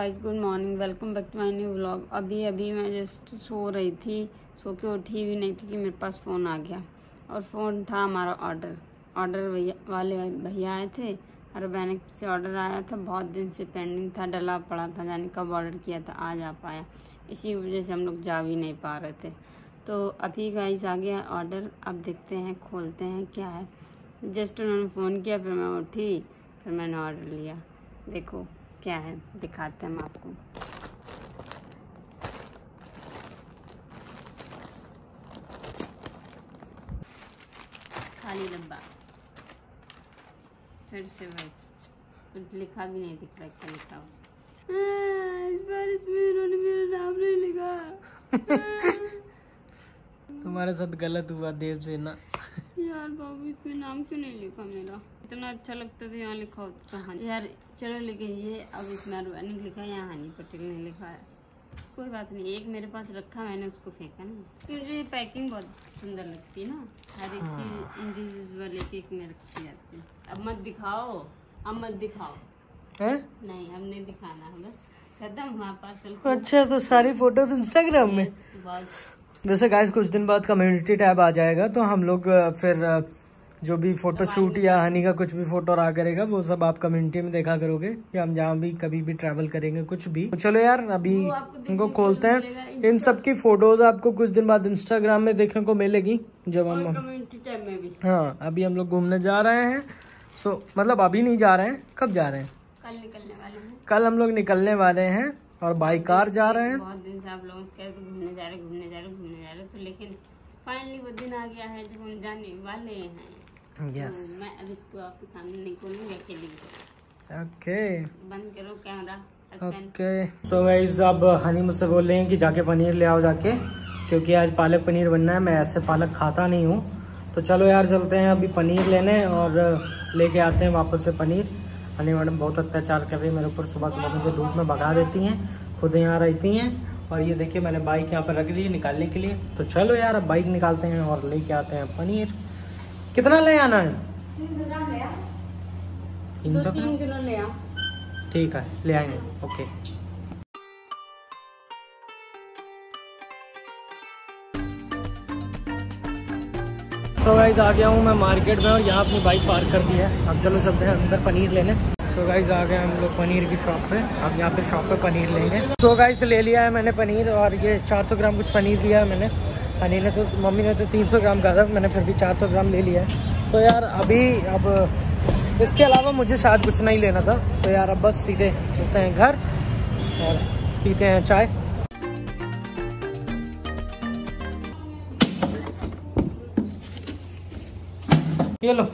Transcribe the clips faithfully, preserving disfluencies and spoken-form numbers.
Vice good morning, welcome back to my new vlog. अभी अभी मैं जस्ट सो रही थी, सो के उठी भी नहीं थी कि मेरे पास फ़ोन आ गया। और फ़ोन था हमारा ऑर्डर ऑर्डर भैया वाले भैया आए थे और मैंने से ऑर्डर आया था, बहुत दिन से पेंडिंग था, डला पड़ा था, जाने कब ऑर्डर किया था, आज आ पाया। इसी वजह से हम लोग जा भी नहीं पा रहे थे। तो अभी गाइस आ गया ऑर्डर, अब देखते हैं खोलते हैं क्या है। जस्ट उन्होंने फ़ोन किया, फिर मैं उठी, फिर मैंने ऑर्डर लिया। देखो क्या है, दिखाते हैं हम आपको। खाली डब्बा, फिर से वही, कुछ लिखा भी नहीं दिख रहा क्या लिखा हो। इस बार इसमें इन्होंने मेरा नाम नहीं लिखा। तुम्हारे साथ गलत हुआ देव से ना यार बाबू, इसमें नाम क्यों नहीं लिखा मेरा? इतना अच्छा लगता था यहाँ लिखा होता तो यार। चलो लिखे ये, अब इसमें अर्वैनिक लिखा है, यहाँ हनी पटेल ने लिखा है, कोई बात नहीं। एक मेरे पास रखा, मैंने उसको फेंका ना। मुझे ये पैकिंग बहुत सुंदर लगती है ना, हर एक चीज इंडिविजुअल एक एक में रखी जाती है। अब मत दिखाओ, अब मत दिखाओ है? नहीं, अब नहीं दिखाना, बस खत्म हमारे पास। अच्छा तो सारी फोटोज इंस्टाग्राम में। वैसे गाइस कुछ दिन बाद कम्युनिटी टैब आ जाएगा, तो हम लोग फिर जो भी फोटो शूट या हनी का कुछ भी फोटो रहा करेगा वो सब आप कम्युनिटी में देखा करोगे, या हम जहाँ भी कभी भी ट्रैवल करेंगे कुछ भी। चलो यार अभी इनको खोलते हैं। इन सब की फोटोज आपको कुछ दिन बाद इंस्टाग्राम में देखने को मिलेगी, जब हम कम्युनिटी टैब में भी। हाँ अभी हम लोग घूमने जा रहे हैं, सो मतलब अभी नहीं जा रहे हैं। कब जा रहे हैं? कल निकलने वाले हैं। कल हम लोग निकलने वाले हैं और बाई कार जा रहे हैं। बहुत दिन से आप लोग घूमने जा रहे घूमने जा रहे घूमने जा रहे तो लेकिन फाइनली वो दिन आ गया है जब हम जाने वाले हैं। Yes. तो मैं अब इसको आपके सामने निकालूंगा के लिए। ओके बंद करो कैमरा। ओके सो गाइस अब हनी मुझसे बोल रहे हैं कि जाके पनीर ले आओ जाके, क्योंकि आज पालक पनीर बनना है। मैं ऐसे पालक खाता नहीं हूँ। तो चलो यार चलते हैं अभी पनीर लेने और लेके आते हैं वापस से पनीर। हनी मैडम बहुत अत्याचार कर रही है मेरे ऊपर, सुबह सुबह मुझे धूप में भगा देती हैं, खुद यहाँ रहती हैं। और ये देखिए मैंने बाइक यहाँ पर रख दी है निकालने के लिए। तो चलो यार अब बाइक निकालते हैं और लेके आते हैं पनीर। कितना ले आना है? तीन सौ तीन किलो ले आओ। ठीक है ले आएंगे। ओके तो गाइस आ गया हूँ मैं मार्केट में और यहाँ अपनी बाइक पार्क कर दी है। अब चलो चलते हैं अंदर पनीर लेने। तो गाइस आ गए हम लोग पनीर की शॉप पे। अब यहाँ पे शॉप पे पनीर लेंगे। तो गाइस ले लिया है मैंने पनीर, और ये चार सौ ग्राम कुछ पनीर लिया है मैंने। हनी ने तो मम्मी ने तो तीन सौ ग्राम का था, मैंने फिर भी चार सौ ग्राम ले लिया है। तो यार अभी अब इसके अलावा मुझे शायद कुछ नहीं लेना था। तो यार अब बस सीधे चलते हैं घर और पीते हैं चाय। ये लो।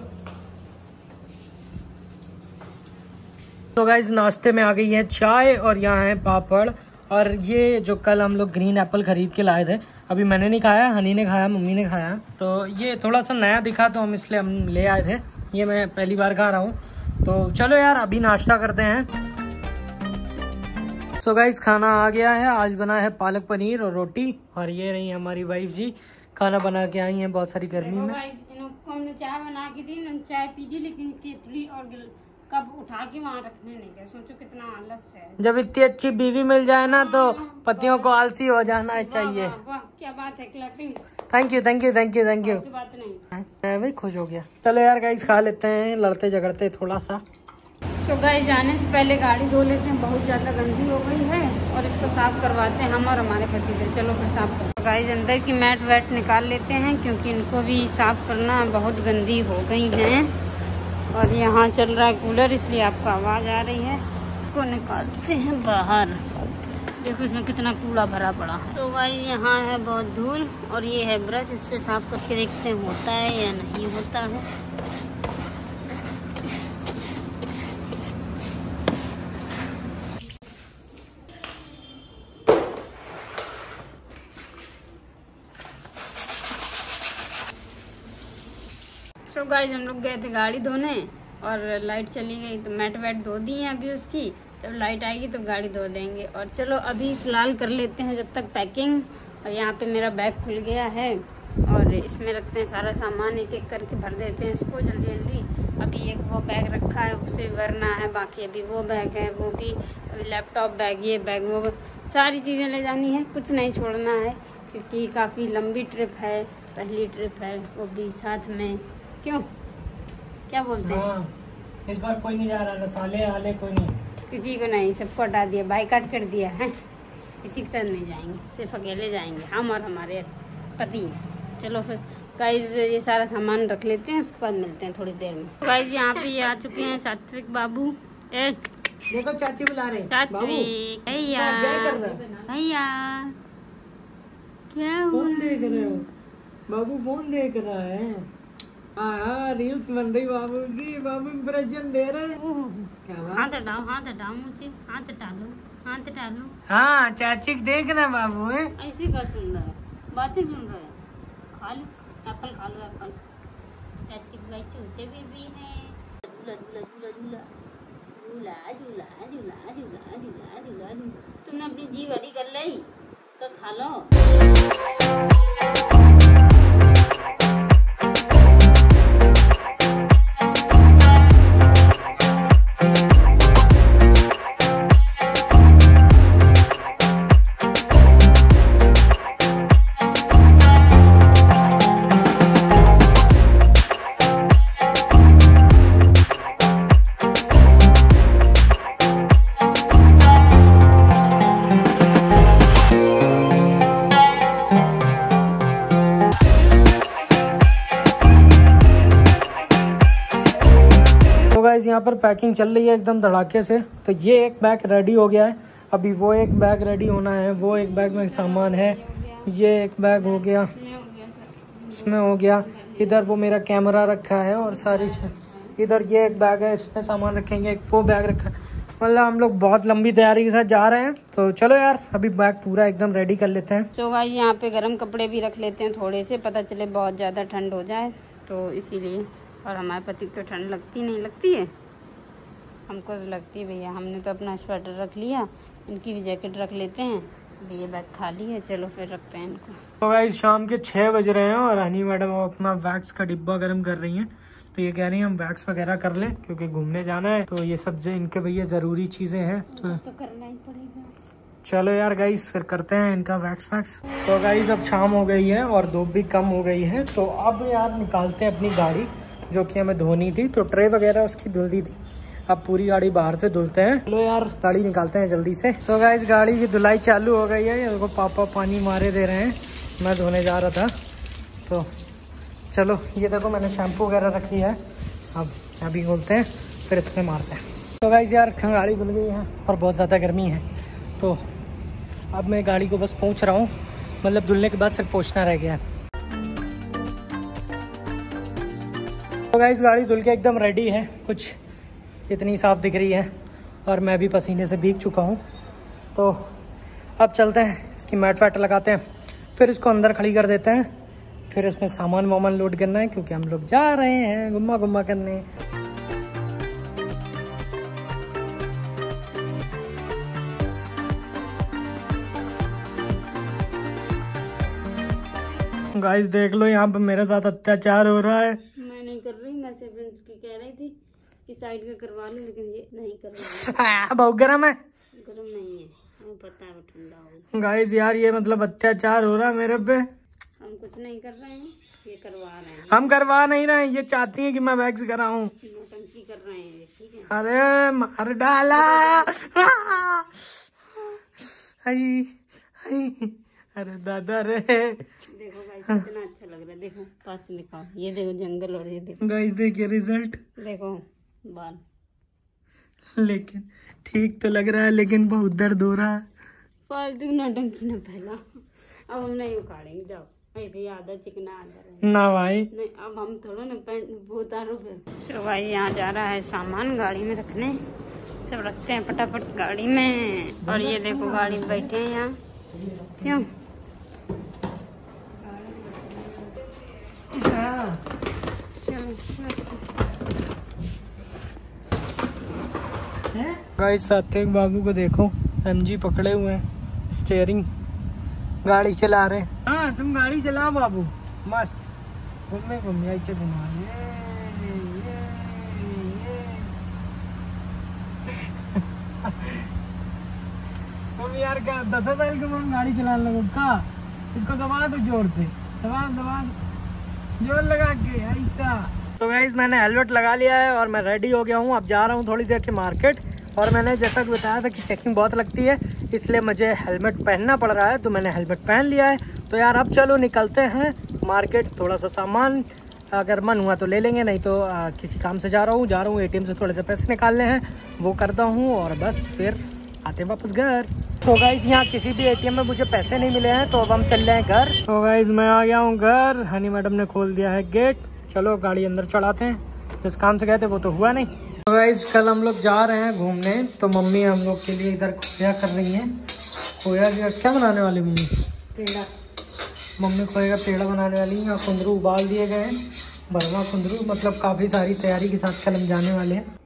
तो गाइस नाश्ते में आ गई है चाय और यहाँ है पापड़। और ये जो कल हम लोग ग्रीन एप्पल खरीद के लाए थे, अभी मैंने नहीं खाया, हनी ने खाया, मम्मी ने खाया। तो ये थोड़ा सा नया दिखा तो हम इसलिए हम ले आए थे, ये मैं पहली बार खा रहा हूँ। तो चलो यार अभी नाश्ता करते हैं। सो गाइस खाना आ गया है, आज बना है पालक पनीर और रोटी। और ये रही हमारी वाइफ जी, खाना बना के आई हैं बहुत सारी गर्मी में। हमने चाय बना के दी, चाय पी दी, लेकिन केतली और कब उठा के वहाँ रखने नहीं गए। सोचो कितना आलस है। जब इतनी अच्छी बीवी मिल जाए ना तो पतियों को आलसी हो जाना चाहिए। वाह वाह क्या बात है, clapping. Thank you thank you thank you thank you. बात नहीं मैं भी खुश हो गया। चलो यार गाइस खा लेते हैं, लड़ते झगड़ते थोड़ा सा। सो गाइस जाने से पहले गाड़ी धो लेते हैं, बहुत ज्यादा गंदी हो गई है और इसको साफ करवाते हैं हम और हमारे पति। चलो फिर साफ कर। गाइस अंदर की मैट वैट निकाल लेते हैं क्योंकि इनको भी साफ करना, बहुत गंदी हो गई है। और यहाँ चल रहा है कूलर, इसलिए आपको आवाज़ आ रही है। इसको निकालते हैं बाहर, देखो इसमें कितना कूड़ा भरा पड़ा है। तो भाई यहाँ है बहुत धूल और ये है ब्रश, इससे साफ करके देखते हैं होता है या नहीं होता है। तो गाइस हम लोग गए थे गाड़ी धोने और लाइट चली गई, तो मैट वैट धो दी है अभी उसकी। जब तो लाइट आएगी तो गाड़ी धो देंगे। और चलो अभी फ़िलहाल कर लेते हैं जब तक पैकिंग। और यहाँ पे मेरा बैग खुल गया है और और इसमें रखते हैं सारा सामान, एक एक करके भर देते हैं इसको जल्दी जल्दी। अभी एक वो बैग रखा है उसे भरना है, बाकी अभी वो बैग है, वो भी लैपटॉप बैग, ये बैग, वो सारी चीज़ें ले जानी है, कुछ नहीं छोड़ना है क्योंकि काफ़ी लंबी ट्रिप है, पहली ट्रिप है वो भी साथ में। क्यों, क्या बोलते हैं? हाँ, इस बार कोई नहीं जा रहा, साले आले कोई नहीं, किसी को नहीं, सबको हटा दिया, बाइकआउट कर दिया है, किसी के साथ नहीं जाएंगे, सिर्फ अकेले जाएंगे हम और हमारे पति। चलो फिर गाइज ये सारा सामान रख लेते हैं, उसके बाद मिलते हैं थोड़ी देर में। गाइज यहाँ पे ये आ चुके हैं सात्विक बाबू, ए देखो चाची बुला रहे हैं, सात्विक भैया भैया क्या फोन देख रहे हो? बाबू फोन देख रहा है, हाँ रील्स बन रही बाबू की, बाबू इंप्रेशन दे रहे हैं। हाथ हटाओ, हाथ हटाओ मुझे, हाथ हटा लो, हाथ हटा लो। हाँ चाची देख रहे बाबू है, ऐसी बात सुन रहा है, बातें सुन रहे हैं। खा लो एप्पल, खा लो एप्पल। चाची भाई चूते बेबी हैं, झूला झूला झूला झूला झूला झूला झूला, तुमने अपनी जी वाली कर ली तो खा लो। यहाँ पर पैकिंग चल रही है एकदम धड़ाके से, तो ये एक बैग रेडी हो गया है, अभी वो एक बैग रेडी होना है, वो एक बैग में सामान है, ये एक बैग हो गया, इसमें हो गया, इधर वो मेरा कैमरा रखा है और सारी, इधर ये एक बैग है इसमें सामान रखेंगे, एक वो बैग रखा है, मतलब हम लोग बहुत लंबी तैयारी के साथ जा रहे हैं। तो चलो यार अभी बैग पूरा एकदम रेडी कर लेते हैं। तो गाइस यहाँ पे गर्म कपड़े भी रख लेते हैं थोड़े से, पता चले बहुत ज़्यादा ठंड हो जाए तो, इसीलिए। और हमारे पति तो ठंड लगती नहीं, लगती है हमको तो लगती है भैया, हमने तो अपना स्वेटर रख लिया, इनकी भी जैकेट रख लेते हैं, भैया बैग खाली है, चलो फिर रखते हैं इनको। तो गाइस शाम के छः बज रहे हैं और हनी मैडम अपना वैक्स का डिब्बा गर्म कर रही हैं, तो ये कह रही हैं हम वैक्स वगैरह कर लें क्योंकि घूमने जाना है, तो ये सब जो इनके भैया ज़रूरी चीज़ें हैं तो, तो करना ही पड़ेगा। चलो यार गाइज फिर करते हैं इनका वैक्स वैक्स। तो गाइज अब शाम हो गई है और धूप भी कम हो गई है, तो अब यार निकालते हैं अपनी गाड़ी जो कि हमें धोनी थी, तो ट्रे वगैरह उसकी धुल दी थी, अब पूरी गाड़ी बाहर से धुलते हैं। चलो यार गाड़ी निकालते हैं जल्दी से। तो गाइस गाड़ी की धुलाई चालू हो गई है, उनको पापा पानी मारे दे रहे हैं, मैं धोने जा रहा था। तो चलो ये देखो मैंने शैम्पू वगैरह रखी है, अब अभी घोलते हैं फिर इस पर मारते हैं। तो गाइस यार गाड़ी धुल गई है और बहुत ज़्यादा गर्मी है, तो अब मैं गाड़ी को बस पोंछ रहा हूँ, मतलब धुलने के बाद सिर्फ पोंछना रह गया है। तो गाइस गाड़ी धुल के एकदम रेडी है, कुछ इतनी साफ़ दिख रही है और मैं भी पसीने से भीग चुका हूँ। तो अब चलते हैं इसकी मैट वैट लगाते हैं, फिर इसको अंदर खड़ी कर देते हैं, फिर उसमें सामान वामान लोड करना है क्योंकि हम लोग जा रहे हैं घुमा घुमा करने। गाइस देख लो यहाँ पर मेरे साथ अत्याचार हो रहा है, कर रही मैं की कह रही थी कि साइड में करवा लूं लेकिन ये नहीं कर रही। बहुत गर्म है, गर्म नहीं है वो पता है, ठंडा हो। गाइस यार ये मतलब अत्याचार हो रहा है मेरे पे, हम कुछ नहीं कर रहे हैं, ये करवा रहे हैं, हम करवा नहीं रहे हैं, ये चाहती है कि मैं वैक्स कराऊं, नौटंकी कर रहे हैं, ठीक है। अरे मार डाला, अरे दादा रे, देखो गाइस कितना अच्छा लग रहा है, देखो पास दिखाओ, ये देखो जंगल और ये देखो गाइस, देखिए रिजल्ट, देखो बाल, लेकिन ठीक तो लग रहा है लेकिन बहुत दर्द हो रहा है। फालतू नौटंकी ना पहला, अब हम नहीं उखाड़ेंगे, जाओ ऐसे आधा चिकना आधा ना भाई नहीं, अब हम थोड़ा ना पैंट वो उतारो फिर। भाई यहाँ जा रहा है सामान गाड़ी में रखने, सब रखते हैं फटाफट गाड़ी में। और ये देखो गाड़ी में बैठे है यहाँ, क्यों गाइस सात्विक बाबू को देखो एमजी पकड़े हुए हैं, स्टीयरिंग गाड़ी चला रहे हैं। हाँ तुम गाड़ी चलाओ बाबू, मस्त घूमे घूमे आइचे घुमा तुम यार क्या दस साल के बाद गाड़ी चलाने लगो का? इसको दबा दो जोर से, दबा दबा जोर लगा के ऐसा। तो गाइस मैंने हेलमेट लगा लिया है और मैं रेडी हो गया हूँ। अब जा रहा हूँ थोड़ी देर के मार्केट, और मैंने जैसा कि बताया था कि चेकिंग बहुत लगती है, इसलिए मुझे हेलमेट पहनना पड़ रहा है, तो मैंने हेलमेट पहन लिया है। तो यार अब चलो निकलते हैं मार्केट, थोड़ा सा सामान अगर मन हुआ तो ले लेंगे, नहीं तो आ, किसी काम से जा रहा हूँ जा रहा हूँ ए टी एम से थोड़े से पैसे निकालने हैं, वो करता हूँ और बस फिर आते हैं वापस घर। तो गाइस यहाँ किसी भी ए टी एम में मुझे पैसे नहीं मिले हैं, तो अब हम चल रहे हैं घर। तो गाइस मैं आ गया हूँ घर, हनी मैडम ने खोल दिया है गेट। चलो गाड़ी अंदर चढ़ाते हैं, जिस काम से गए थे वो तो हुआ नहीं। तो गाइस कल हम लोग जा रहे हैं घूमने, तो मम्मी हम लोग के लिए इधर खोया कर रही है। खोया क्या बनाने वाली मम्मी? पेड़ा। मम्मी खोया का पेड़ा बनाने वाली है। कुंदरू उबाल दिए गए हैं, भरवा कुंदरू, मतलब काफ़ी सारी तैयारी के साथ कल हम जाने वाले हैं।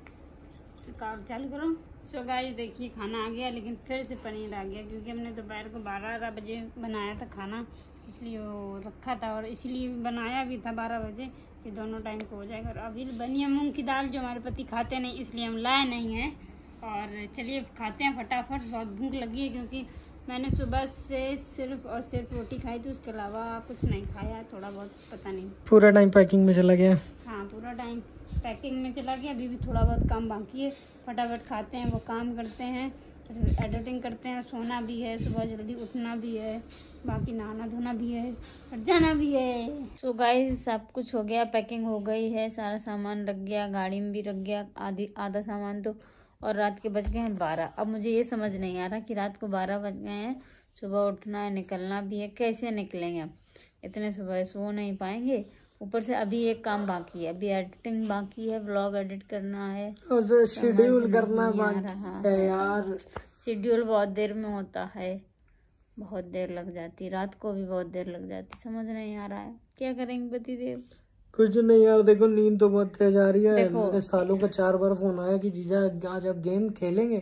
काम चालू करो। सो गाइस देखिए खाना आ गया, लेकिन फिर से पनीर आ गया, क्योंकि हमने दोपहर को बारह बजे बनाया था खाना, इसलिए वो रखा था, और इसलिए बनाया भी था बारह बजे कि दोनों टाइम को हो जाएगा। और अभी बनी है मूंग की दाल, जो हमारे पति खाते नहीं, इसलिए हम लाए नहीं हैं। और चलिए खाते हैं फटाफट, बहुत भूख लगी है, क्योंकि मैंने सुबह से सिर्फ और सिर्फ रोटी खाई थी, उसके अलावा कुछ नहीं खाया। थोड़ा बहुत पता नहीं, पूरा टाइम पैकिंग में चला गया। हाँ पूरा टाइम पैकिंग में चला गया, अभी भी थोड़ा बहुत काम बाकी है। फटाफट खाते हैं, वो काम करते हैं, एडिटिंग करते हैं, सोना भी है, सुबह जल्दी उठना भी है, बाकी नहाना धोना भी है और जाना भी है। सो गाइस सब कुछ हो गया, पैकिंग हो गई है, सारा सामान रख गया, गाड़ी में भी रख गया आधी आधा सामान तो। और रात के बज गए हैं बारह। अब मुझे ये समझ नहीं आ रहा कि रात को बारह बज गए हैं, सुबह उठना है, निकलना भी है, कैसे निकलेंगे हम? इतने सुबह सो नहीं पाएंगे, ऊपर से अभी एक काम बाकी है, अभी एडिटिंग बाकी है, व्लॉग एडिट करना है, शेड्यूल करना बाकी है यार। शेड्यूल बहुत देर में होता है, बहुत देर लग जाती, रात को भी बहुत देर लग जाती। समझ नहीं आ रहा है क्या करेंगे पति देव? कुछ नहीं यार, देखो नींद तो बहुत तेज आ रही है। मेरे सालों का चार बार फोन आया कि जीजा आज आप गेम खेलेंगे,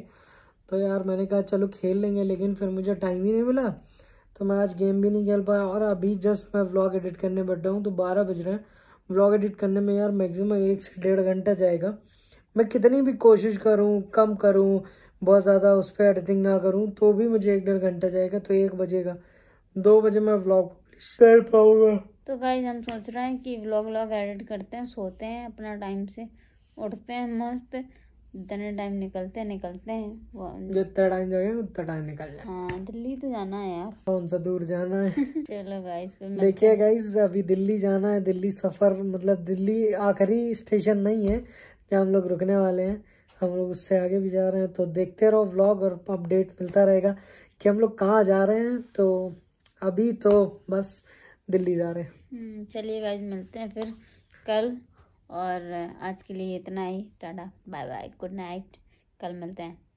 तो यार मैंने कहा चलो खेल लेंगे, लेकिन फिर मुझे टाइम ही नहीं मिला, तो मैं आज गेम भी नहीं खेल पाया। और अभी जस्ट मैं व्लॉग एडिट करने बैठा हूँ, तो बारह बज रहे हैं। व्लॉग एडिट करने में यार मैक्सिमम एक से डेढ़ घंटा जाएगा। मैं कितनी भी कोशिश करूँ, कम करूँ, बहुत ज़्यादा उस पर एडिटिंग ना करूँ, तो भी मुझे एक डेढ़ घंटा जाएगा, तो एक बजेगा, दो बजे मैं व्लॉग पब्लिश कर पाऊँगा। तो गाइस हम सोच रहे हैं कि व्लॉग व्लॉग एडिट करते हैं, सोते हैं अपना टाइम से, उठते हैं मस्त, इतने टाइम निकलते हैं निकलते हैं जितना टाइम जाएगा उतना टाइम निकल जाए। हाँ दिल्ली तो जाना है यार, कौन सा दूर जाना है। चलो गाइस देखिए गाइस अभी दिल्ली जाना है, दिल्ली सफ़र, मतलब दिल्ली आखिरी स्टेशन नहीं है जहाँ हम लोग रुकने वाले हैं, हम लोग उससे आगे भी जा रहे हैं। तो देखते रहो व्लॉग, और अपडेट मिलता रहेगा कि हम लोग कहाँ जा रहे हैं। तो अभी तो बस दिल्ली जा रहे हैं। चलिए गाइस मिलते हैं फिर कल, और आज के लिए इतना ही, tata bye bye, good night, कल मिलते हैं।